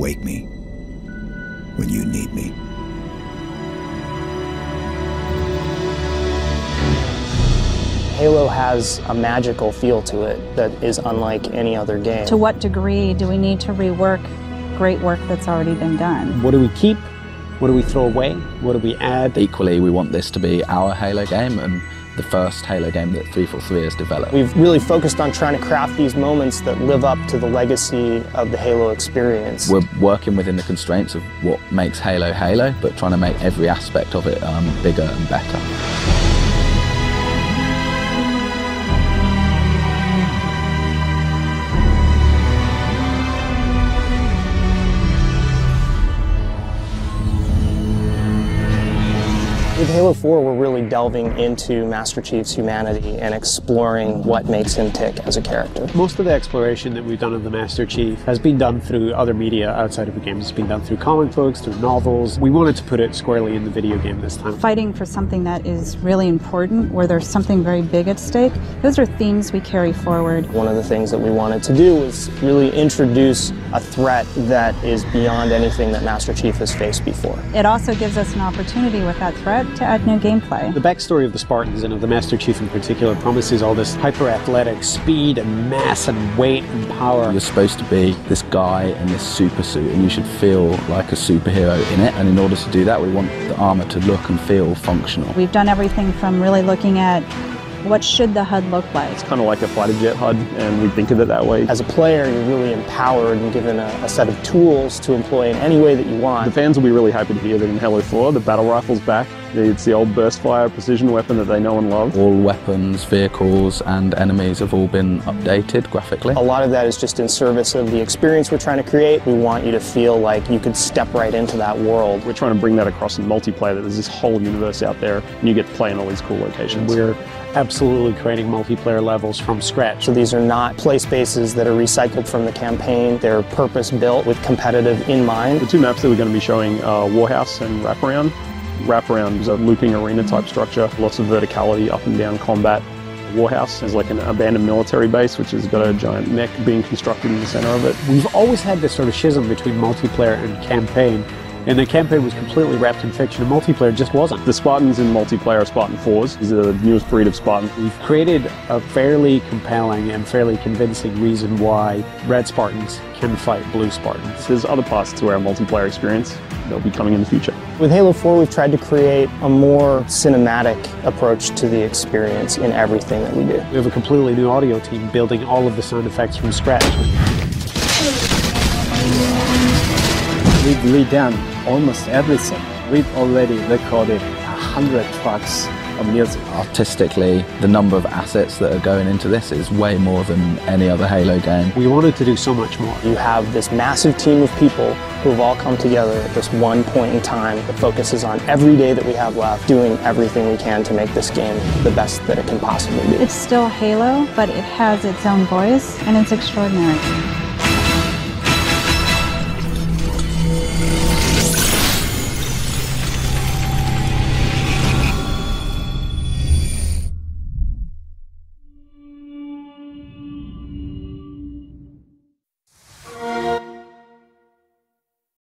Wake me when you need me. Halo has a magical feel to it that is unlike any other game. To what degree do we need to rework great work that's already been done? What do we keep? What do we throw away? What do we add? Equally, we want this to be our Halo game and the first Halo game that 343 has developed. We've really focused on trying to craft these moments that live up to the legacy of the Halo experience. We're working within the constraints of what makes Halo Halo, but trying to make every aspect of it bigger and better. With Halo 4, we're really delving into Master Chief's humanity and exploring what makes him tick as a character. Most of the exploration that we've done of the Master Chief has been done through other media outside of the games. It's been done through comic books, through novels. We wanted to put it squarely in the video game this time. Fighting for something that is really important, where there's something very big at stake, those are themes we carry forward. One of the things that we wanted to do was really introduce a threat that is beyond anything that Master Chief has faced before. It also gives us an opportunity with that threat to add new gameplay. The backstory of the Spartans, and of the Master Chief in particular, promises all this hyper-athletic speed and mass and weight and power. You're supposed to be this guy in this super suit, and you should feel like a superhero in it, and in order to do that, we want the armor to look and feel functional. We've done everything from really looking at what should the HUD look like. It's kind of like a fighter jet HUD, and we think of it that way. As a player, you're really empowered and given a set of tools to employ in any way that you want. The fans will be really happy to hear that in Halo 4, the battle rifle's back. It's the old burst fire precision weapon that they know and love. All weapons, vehicles, and enemies have all been updated graphically. A lot of that is just in service of the experience we're trying to create. We want you to feel like you could step right into that world. We're trying to bring that across in multiplayer, that there's this whole universe out there, and you get to play in all these cool locations. We're absolutely creating multiplayer levels from scratch. So these are not play spaces that are recycled from the campaign. They're purpose-built with competitive in mind. The two maps that we're going to be showing are Warhouse and Wraparound. Wraparound is a looping arena type structure, lots of verticality, up and down combat. Warhouse is like an abandoned military base which has got a giant mech being constructed in the center of it. We've always had this sort of schism between multiplayer and campaign, and the campaign was completely wrapped in fiction and multiplayer just wasn't. The Spartans in multiplayer are Spartan 4s. These are the newest breed of Spartan. We've created a fairly compelling and fairly convincing reason why red Spartans can fight blue Spartans. There's other parts to our multiplayer experience that'll be coming in the future. With Halo 4, we've tried to create a more cinematic approach to the experience in everything that we do. We have a completely new audio team building all of the sound effects from scratch. We've redone almost everything. We've already recorded 100 tracks of music. Artistically, the number of assets that are going into this is way more than any other Halo game. We wanted to do so much more. You have this massive team of people who have all come together at this one point in time that focuses on every day that we have left, doing everything we can to make this game the best that it can possibly be. It's still Halo, but it has its own voice, and it's extraordinary.